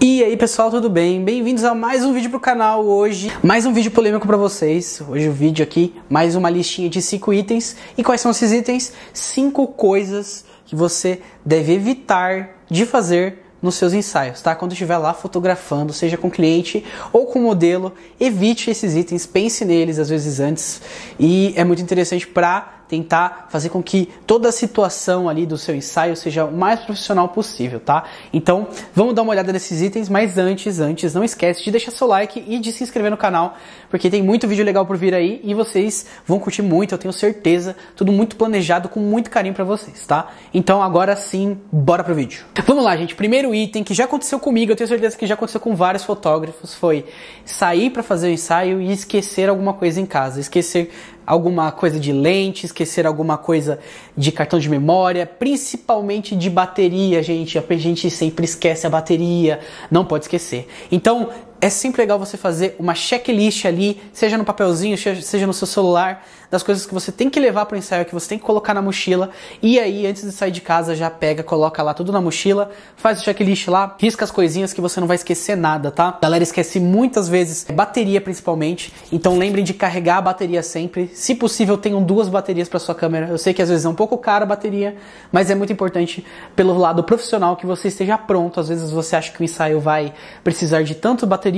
E aí pessoal, tudo bem? Bem-vindos a mais um vídeo pro canal hoje. Mais um vídeo polêmico pra vocês. Hoje o vídeo aqui, mais uma listinha de 5 itens. E quais são esses itens? 5 coisas que você deve evitar de fazer nos seus ensaios, tá? Quando estiver lá fotografando, seja com cliente ou com modelo, evite esses itens, pense neles às vezes antes. E é muito interessante pra tentar fazer com que toda a situação ali do seu ensaio seja o mais profissional possível, tá? Então, vamos dar uma olhada nesses itens, mas antes, não esquece de deixar seu like e de se inscrever no canal, porque tem muito vídeo legal por vir aí e vocês vão curtir muito, eu tenho certeza, tudo muito planejado, com muito carinho pra vocês, tá? Então, agora sim, bora pro vídeo. Vamos lá, gente, primeiro item que já aconteceu comigo, eu tenho certeza que já aconteceu com vários fotógrafos, foi sair pra fazer o ensaio e esquecer alguma coisa em casa, esquecer alguma coisa de lente, esquecer alguma coisa de cartão de memória, principalmente de bateria, gente. A gente sempre esquece a bateria, não pode esquecer. Então, é sempre legal você fazer uma checklist ali, seja no papelzinho, seja no seu celular, das coisas que você tem que levar para o ensaio, que você tem que colocar na mochila, e aí antes de sair de casa já pega, coloca lá tudo na mochila, faz o checklist lá, risca as coisinhas que você não vai esquecer nada, tá? A galera esquece muitas vezes bateria principalmente, então lembrem de carregar a bateria sempre, se possível tenham 2 baterias para sua câmera, eu sei que às vezes é um pouco cara a bateria, mas é muito importante pelo lado profissional que você esteja pronto, às vezes você acha que o ensaio vai precisar de tanto bateria,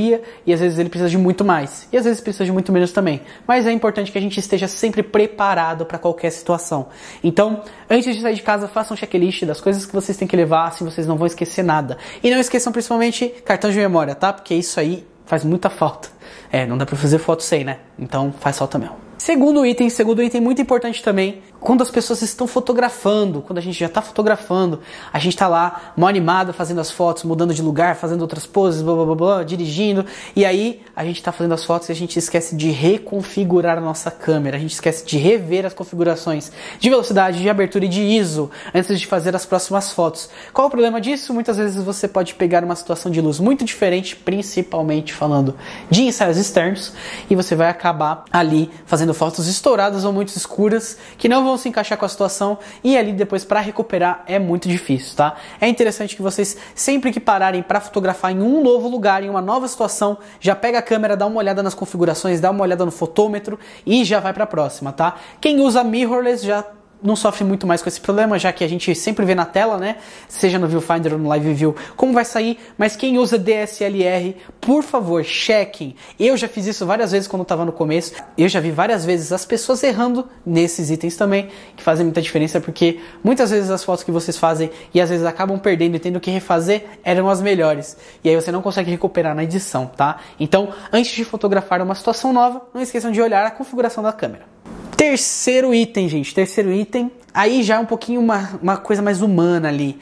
e às vezes ele precisa de muito mais, e às vezes precisa de muito menos também, mas é importante que a gente esteja sempre preparado para qualquer situação. Então, antes de sair de casa, façam um checklist das coisas que vocês têm que levar, assim vocês não vão esquecer nada. E não esqueçam principalmente cartão de memória, tá? Porque isso aí faz muita falta. É, não dá pra fazer foto sem, né? Então faz falta mesmo. Segundo item muito importante também, quando as pessoas estão fotografando, quando a gente já está fotografando, a gente está lá, mó animado, fazendo as fotos, mudando de lugar, fazendo outras poses, blá blá blá, blá, dirigindo, e aí a gente está fazendo as fotos e a gente esquece de reconfigurar a nossa câmera, a gente esquece de rever as configurações de velocidade, de abertura e de ISO, antes de fazer as próximas fotos. Qual o problema disso? Muitas vezes você pode pegar uma situação de luz muito diferente, principalmente falando de ensaios externos, e você vai acabar ali fazendo fotos estouradas ou muito escuras, que não vão se encaixar com a situação, e ali depois para recuperar é muito difícil, tá? É interessante que vocês sempre que pararem para fotografar em um novo lugar, em uma nova situação, já pega a câmera, dá uma olhada nas configurações, dá uma olhada no fotômetro e já vai para a próxima, tá? Quem usa mirrorless já não sofre muito mais com esse problema, já que a gente sempre vê na tela, né, seja no viewfinder ou no live view, como vai sair, mas quem usa DSLR, por favor, chequem. Eu já fiz isso várias vezes quando estava no começo, eu já vi várias vezes as pessoas errando nesses itens também, que fazem muita diferença, porque muitas vezes as fotos que vocês fazem e às vezes acabam perdendo e tendo que refazer, eram as melhores, e aí você não consegue recuperar na edição, tá? Então, antes de fotografar uma situação nova, não esqueçam de olhar a configuração da câmera. Terceiro item, gente, aí já é um pouquinho uma coisa mais humana ali.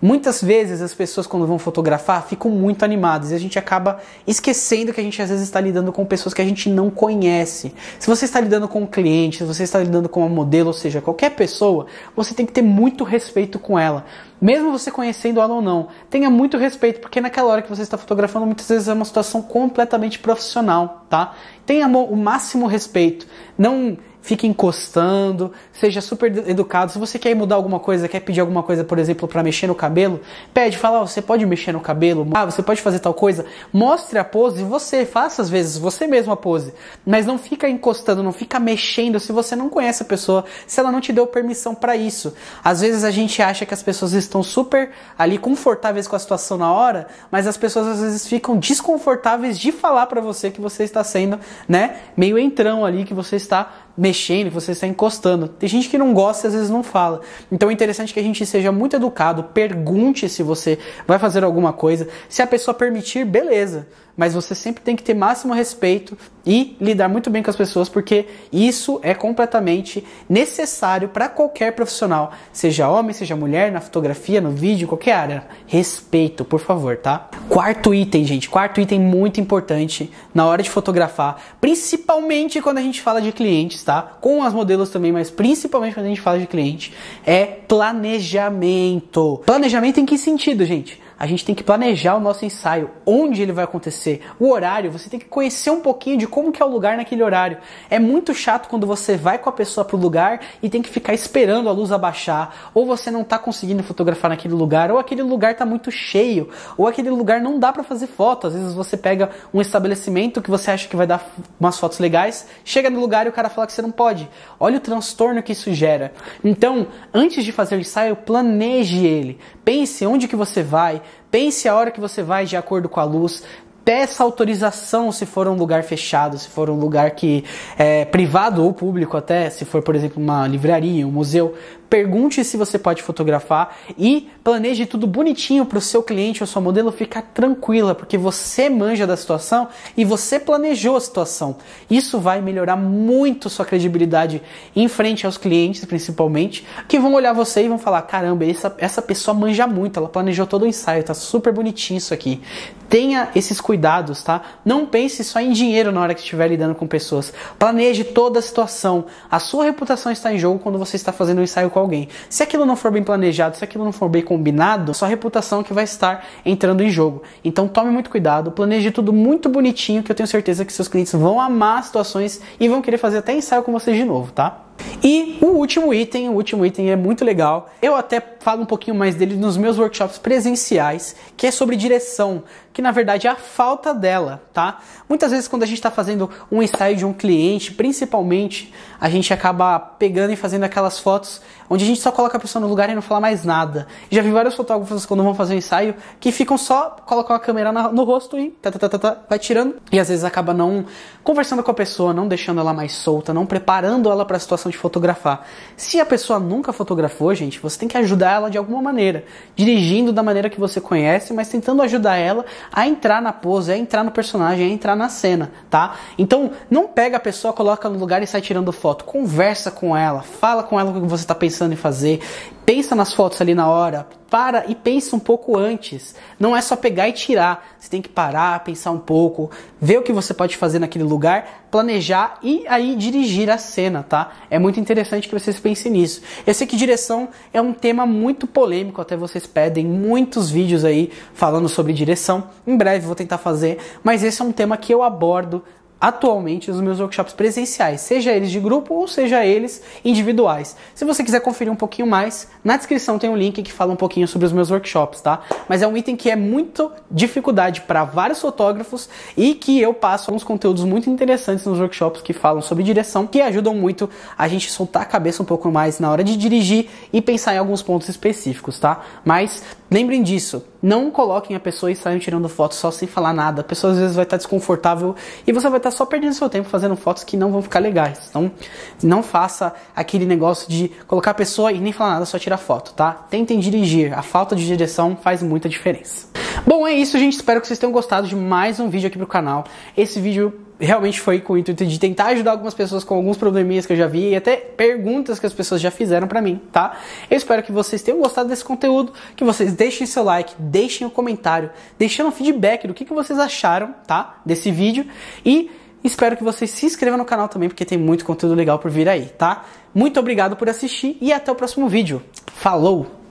Muitas vezes as pessoas quando vão fotografar ficam muito animadas e a gente acaba esquecendo que a gente às vezes está lidando com pessoas que a gente não conhece. Se você está lidando com um cliente, se você está lidando com uma modelo, ou seja, qualquer pessoa, você tem que ter muito respeito com ela. Mesmo você conhecendo ela ou não, tenha muito respeito, porque naquela hora que você está fotografando, muitas vezes é uma situação completamente profissional, tá? Tenha o máximo respeito, não fique encostando, seja super educado. Se você quer mudar alguma coisa, quer pedir alguma coisa, por exemplo, para mexer no cabelo, pede, fala, oh, você pode mexer no cabelo, ah, você pode fazer tal coisa, mostre a pose, você faça às vezes, você mesmo a pose, mas não fica encostando, não fica mexendo se você não conhece a pessoa, se ela não te deu permissão para isso. Às vezes a gente acha que as pessoas estão super ali confortáveis com a situação na hora, mas as pessoas às vezes ficam desconfortáveis de falar para você que você está sendo, né, meio entrão ali, que você está mexendo, que você está encostando. Tem gente que não gosta e às vezes não fala. Então é interessante que a gente seja muito educado, pergunte se você vai fazer alguma coisa, se a pessoa permitir, beleza. Mas você sempre tem que ter máximo respeito e lidar muito bem com as pessoas, porque isso é completamente necessário para qualquer profissional, seja homem, seja mulher, na fotografia, no vídeo, qualquer área. Respeito, por favor, tá? Quarto item, gente. Quarto item muito importante na hora de fotografar, principalmente quando a gente fala de clientes, tá? Com as modelos também, mas principalmente quando a gente fala de cliente, é planejamento. Planejamento em que sentido, gente? a gente tem que planejar o nosso ensaio, onde ele vai acontecer, o horário, você tem que conhecer um pouquinho de como que é o lugar naquele horário. É muito chato quando você vai com a pessoa pro lugar e tem que ficar esperando a luz abaixar, ou você não tá conseguindo fotografar naquele lugar, ou aquele lugar tá muito cheio, ou aquele lugar não dá pra fazer foto. Às vezes você pega um estabelecimento que você acha que vai dar umas fotos legais, chega no lugar e o cara fala que você não pode. Olha o transtorno que isso gera. Então, antes de fazer o ensaio, planeje ele. Pense onde que você vai, pense a hora que você vai de acordo com a luz, peça autorização se for um lugar fechado, se for um lugar que é privado ou público até, se for, por exemplo, uma livraria, um museu. Pergunte se você pode fotografar e planeje tudo bonitinho para o seu cliente ou sua modelo ficar tranquila, porque você manja da situação e você planejou a situação. Isso vai melhorar muito sua credibilidade em frente aos clientes, principalmente, que vão olhar você e vão falar, caramba, essa pessoa manja muito, ela planejou todo o ensaio, tá super bonitinho isso aqui. Tenha esses cuidados, tá? Não pense só em dinheiro na hora que estiver lidando com pessoas. Planeje toda a situação. A sua reputação está em jogo quando você está fazendo um ensaio com alguém. Se aquilo não for bem planejado, se aquilo não for bem combinado, sua reputação é que vai estar entrando em jogo. Então tome muito cuidado, planeje tudo muito bonitinho, que eu tenho certeza que seus clientes vão amar as situações e vão querer fazer até ensaio com vocês de novo, tá? E o último item é muito legal. Eu até falo um pouquinho mais dele nos meus workshops presenciais, que é sobre direção, que na verdade é a falta dela, tá? Muitas vezes quando a gente está fazendo um ensaio de um cliente, principalmente, a gente acaba pegando e fazendo aquelas fotos onde a gente só coloca a pessoa no lugar e não fala mais nada. Já vi vários fotógrafos quando vão fazer um ensaio que ficam só colocando a câmera no rosto e vai tirando. E às vezes acaba não conversando com a pessoa, não deixando ela mais solta, não preparando ela para a situação de fotografar. Se a pessoa nunca fotografou, gente, você tem que ajudar ela de alguma maneira, dirigindo da maneira que você conhece, mas tentando ajudar ela a entrar na pose, a entrar no personagem, a entrar na cena, tá? Então, não pega a pessoa, coloca no lugar e sai tirando foto. Conversa com ela, fala com ela o que você tá pensando em fazer, pensa nas fotos ali na hora, para e pensa um pouco antes. Não é só pegar e tirar. Você tem que parar, pensar um pouco, ver o que você pode fazer naquele lugar, planejar e aí dirigir a cena, tá? É muito interessante que vocês pensem nisso. Eu sei que direção é um tema muito polêmico, até vocês pedem muitos vídeos aí falando sobre direção. Em breve vou tentar fazer, mas esse é um tema que eu abordo atualmente nos meus workshops presenciais, seja eles de grupo ou seja eles individuais. Se você quiser conferir um pouquinho mais, na descrição tem um link que fala um pouquinho sobre os meus workshops, tá? Mas é um item que é muito dificuldade para vários fotógrafos e que eu passo alguns conteúdos muito interessantes nos workshops que falam sobre direção, que ajudam muito a gente soltar a cabeça um pouco mais na hora de dirigir e pensar em alguns pontos específicos, tá? Mas lembrem disso, não coloquem a pessoa e saiam tirando foto só sem falar nada. A pessoa às vezes vai estar desconfortável e você vai estar só perdendo seu tempo fazendo fotos que não vão ficar legais. Então, não faça aquele negócio de colocar a pessoa e nem falar nada, só tirar foto, tá? Tentem dirigir. A falta de direção faz muita diferença. Bom, é isso, gente. Espero que vocês tenham gostado de mais um vídeo aqui pro canal. Esse vídeo realmente foi com o intuito de tentar ajudar algumas pessoas com alguns probleminhas que eu já vi e até perguntas que as pessoas já fizeram pra mim, tá? Eu espero que vocês tenham gostado desse conteúdo, que vocês deixem seu like, deixem um comentário, deixando um feedback do que vocês acharam, tá? Desse vídeo. E espero que vocês se inscrevam no canal também, porque tem muito conteúdo legal por vir aí, tá? Muito obrigado por assistir e até o próximo vídeo. Falou!